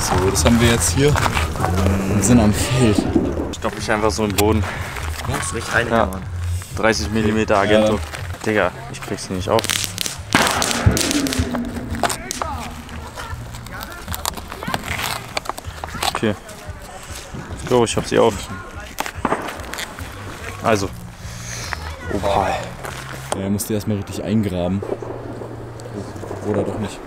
So, das haben wir jetzt hier und sind am Feld. Ich glaube, ich einfach so im Boden. Ja, das riecht einiger, ja. Mann. 30 mm Agento. Ja. Digga, ich krieg sie nicht auf. Okay. Let's go, ich hab sie auf. Also. Opal. Ja, er musste erstmal richtig eingraben. Oder doch nicht.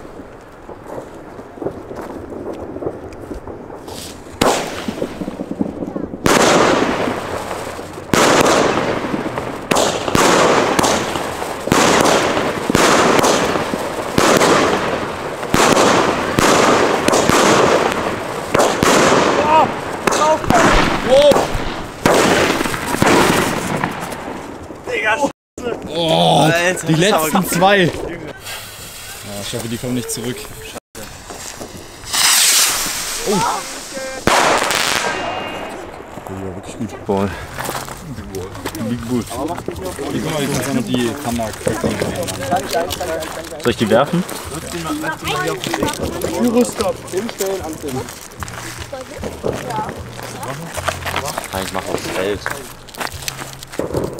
Die letzten zwei. Ja, ich hoffe, die kommen nicht zurück. Oh. Ja, wirklich gut. Ball. Big Ball. Hier, guck mal, ich kann noch die Kamera Crackling Mines. Soll ich die werfen? Gyro-Stop. Hinstellen, anziehen. Ich mach aufs Feld.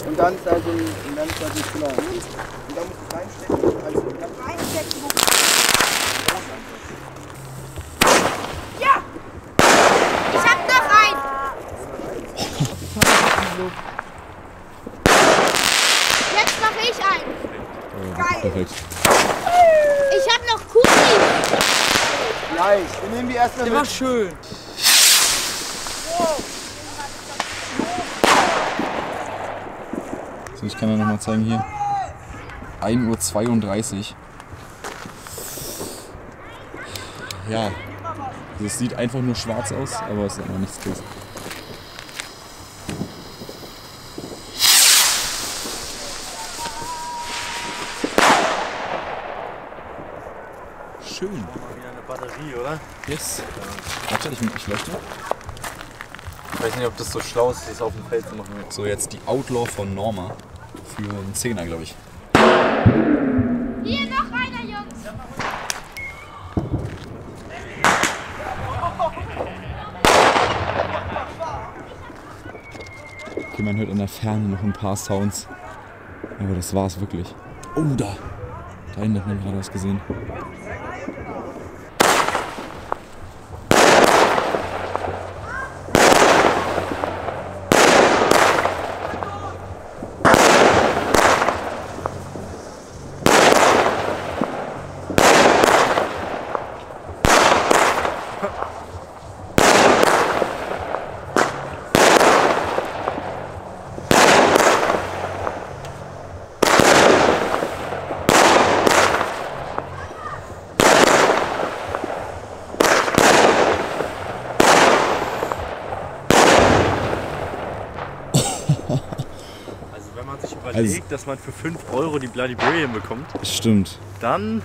Und dann ist also klar. Und dann musst du reinstecken und alles reinstecken. Ja! Ich hab noch einen! Jetzt mache ich einen! Geil! Perfekt. Ich hab noch Kuchen! Gleich, wir nehmen die erstmal mit. Immer schön! Ich kann ja nochmal zeigen hier. 1:32 Uhr. Ja, also es sieht einfach nur schwarz aus, aber es ist einfach nichts los. Schön. Wieder eine Batterie, oder? Yes. Warte, ich leuchte. Ich weiß nicht, ob das so schlau ist, das auf dem Feld zu machen. So, jetzt die Outlaw von Norma. Für einen 10er, glaube ich. Hier noch einer, Jungs! Okay, man hört in der Ferne noch ein paar Sounds. Aber das war's wirklich. Oh, da! Da hinten hat man gerade was gesehen. Überlegt, dass man für 5 € die Bloody Bullion bekommt. Stimmt. Dann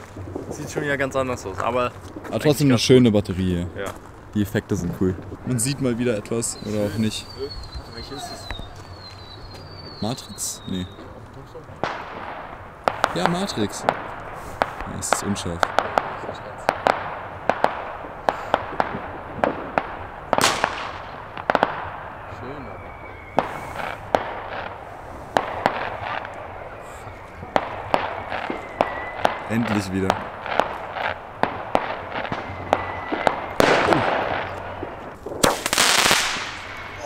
sieht es schon wieder ganz anders aus. Aber trotzdem eine schöne Batterie. Ja. Die Effekte sind cool. Man sieht mal wieder etwas oder auch nicht. Welche ist das? Matrix? Nee. Ja, Matrix. Ja, es ist unscharf. Endlich wieder.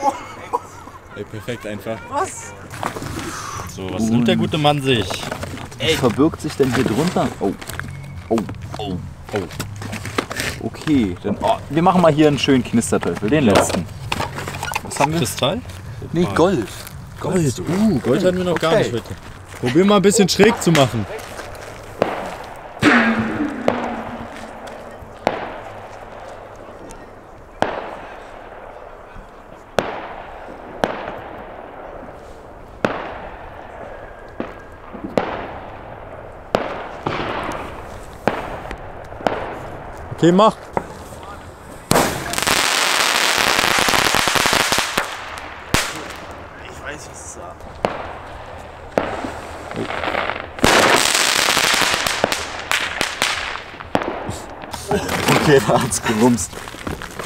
Oh. Ey, perfekt einfach. Was? So, was nimmt der gute Mann sich? Ey. Verbirgt sich denn hier drunter? Oh. Oh. Oh. Oh. Okay, dann. Oh, wir machen mal hier einen schönen Knisterteufel, den letzten. Was haben wir? Kristall? Nee, Gold. Gold. Gold hatten wir noch gar nicht heute. Probier mal ein bisschen schräg zu machen. Okay, mach! Ich weiß, was es war. Okay, Okay, da hat's gewumst.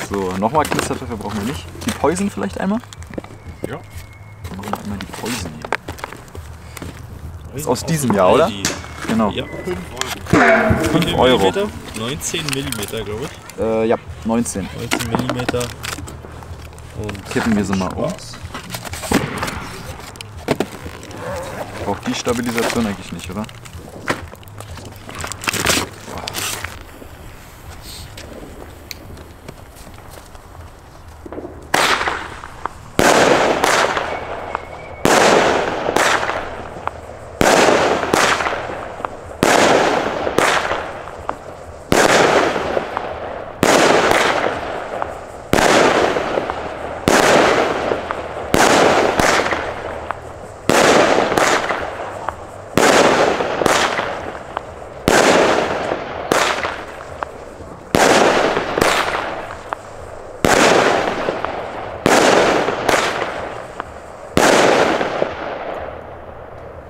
So, nochmal Knisterteufel brauchen wir nicht. Die Poison vielleicht einmal? Ja. Dann machen wir einmal die Poison hier. Das ist aus diesem Jahr, oder? Genau. Ja, 5 Euro. 5 Euro. 19 mm, glaube ich. Ja, 19. 19 mm. Und kippen wir sie mal um. Braucht die Stabilisation eigentlich nicht, oder?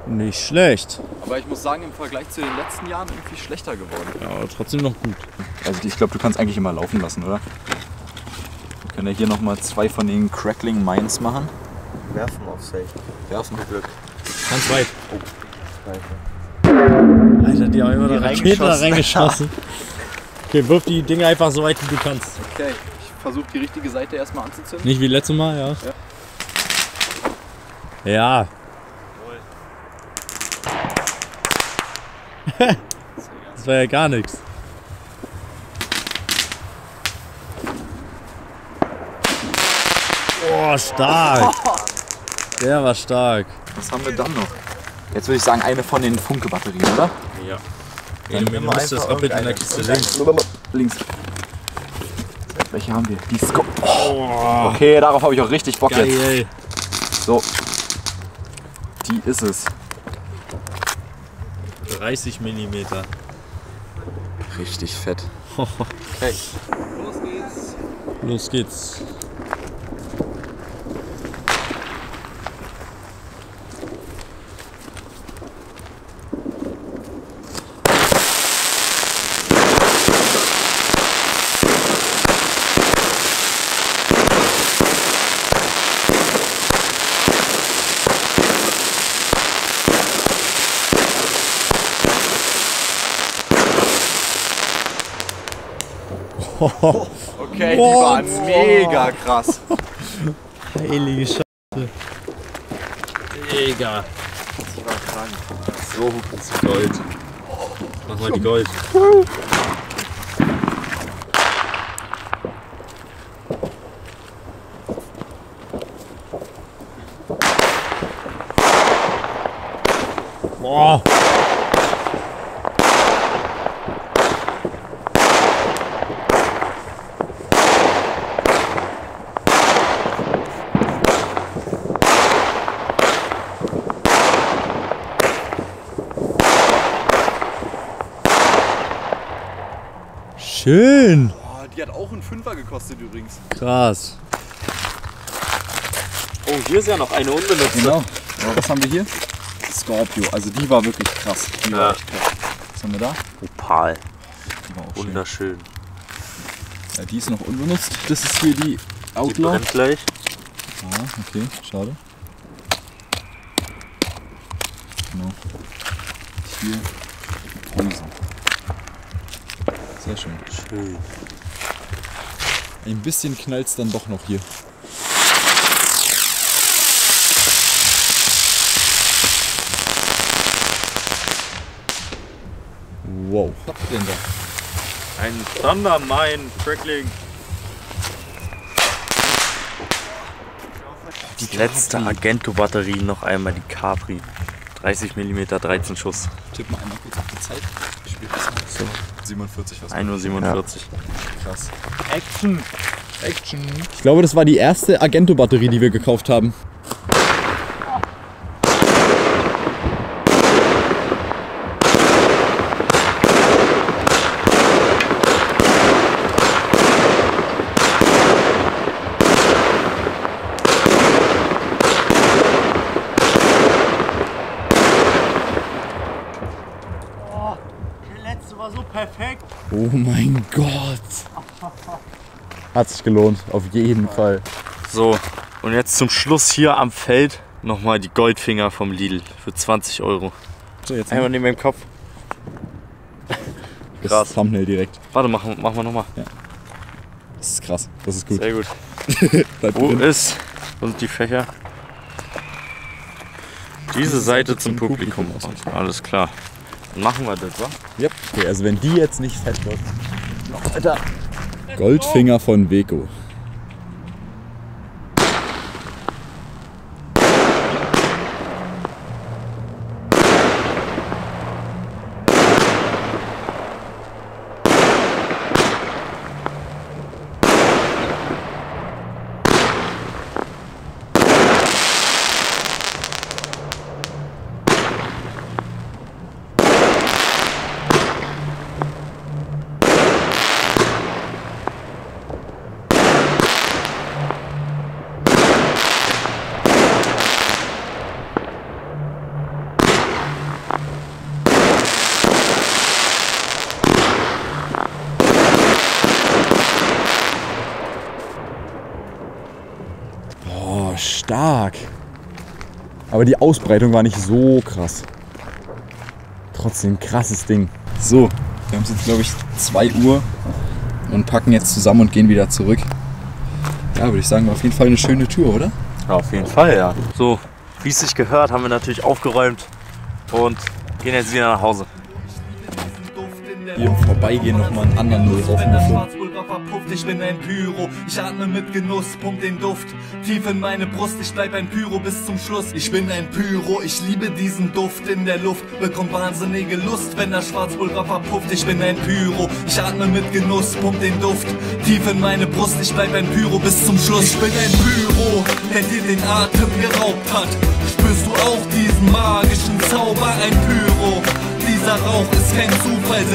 Nicht schlecht. Aber ich muss sagen, im Vergleich zu den letzten Jahren irgendwie schlechter geworden. Ja, aber trotzdem noch gut. Also ich glaube, du kannst eigentlich immer laufen lassen, oder? Wir können ja hier nochmal 2 von den Crackling Mines machen. Werfen auf Safe. Werfen mit Glück. Ganz weit. Oh. Alter, die haben immer die Rakete da reingeschossen. Okay, wirf die Dinge einfach so weit, wie du kannst. Okay, ich versuche die richtige Seite erstmal anzuzünden. Nicht wie letztes Mal, ja. Ja. Das war ja gar nichts. Oh, stark. Der war stark. Was haben wir dann noch? Jetzt würde ich sagen, eine von den Funke-Batterien, oder? Ja. Dann wir müssen das Opal in der Kiste links. Links. Welche haben wir? Die Scope. Oh. Okay, darauf habe ich auch richtig Bock geil, jetzt. Ey. So. Die ist es. 30 mm. Richtig fett. Okay. Los geht's. Los geht's. Okay, what? Die waren mega krass. Heilige Scheiße. Mega. Die war krank. So hoch ist die Gold. Mach mal die Gold. Boah. Schön! Oh, die hat auch einen Fünfer gekostet übrigens. Krass. Oh, hier ist ja noch eine unbenutzte. Genau. Ja, was haben wir hier? Scorpio. Also die war wirklich krass. Die war echt krass. Was haben wir da? Opal. Die war auch wunderschön. Schön. Ja, die ist noch unbenutzt. Das ist hier die Outlaw. Die brennt gleich. Ah, okay. Schade. Genau. Hier. Poison. Sehr schön. Schön. Ein bisschen knallt es dann doch noch hier. Wow. Was habt ihr denn da? Ein Thundermine, Freckling. Die letzte Agento-Batterie, noch einmal die Capri. 30 mm, 13 Schuss. Tipp mal einmal kurz auf die Zeit. Ich spiele das mal. So. 47, was 1.47 Uhr. Ja. Krass. Action! Action! Ich glaube, das war die erste Agento-Batterie, die wir gekauft haben. Perfekt. Oh mein Gott. Hat sich gelohnt, auf jeden Fall. So, und jetzt zum Schluss hier am Feld nochmal die Goldfinger vom Lidl für 20 Euro. So, jetzt einmal neben dem Kopf. Krass. Das Thumbnail direkt. Warte, machen wir nochmal. Ja. Das ist krass, das ist gut. Sehr gut. Wo ist und die Fächer? Diese Seite zum Publikum. Alles klar. Dann machen wir das, wa? Ja. Okay, also wenn die jetzt nicht fett wird. Noch weiter. Goldfinger von Beko. Stark. Aber die Ausbreitung war nicht so krass. Trotzdem krasses Ding. So, wir haben es jetzt glaube ich 2 Uhr und packen jetzt zusammen und gehen wieder zurück. Ja, würde ich sagen, war auf jeden Fall eine schöne Tour, oder? Ja, auf jeden Fall, ja. So, wie es sich gehört, haben wir natürlich aufgeräumt und gehen jetzt wieder nach Hause. Hier im Vorbeigehen nochmal einen anderen Müll aufgefunden. Ich bin ein Pyro, ich atme mit Genuss, pump den Duft tief in meine Brust, ich bleib ein Pyro bis zum Schluss. Ich bin ein Pyro, ich liebe diesen Duft in der Luft, bekomm wahnsinnige Lust, wenn der Schwarzpulver verpufft. Ich bin ein Pyro, ich atme mit Genuss, pump den Duft tief in meine Brust, ich bleib ein Pyro bis zum Schluss. Ich bin ein Pyro, der dir den Atem geraubt hat. Spürst du auch diesen magischen Zauber, ein Pyro? Dieser Rauch ist kein Zufall,